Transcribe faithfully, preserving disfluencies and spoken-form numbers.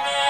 hấp dẫn.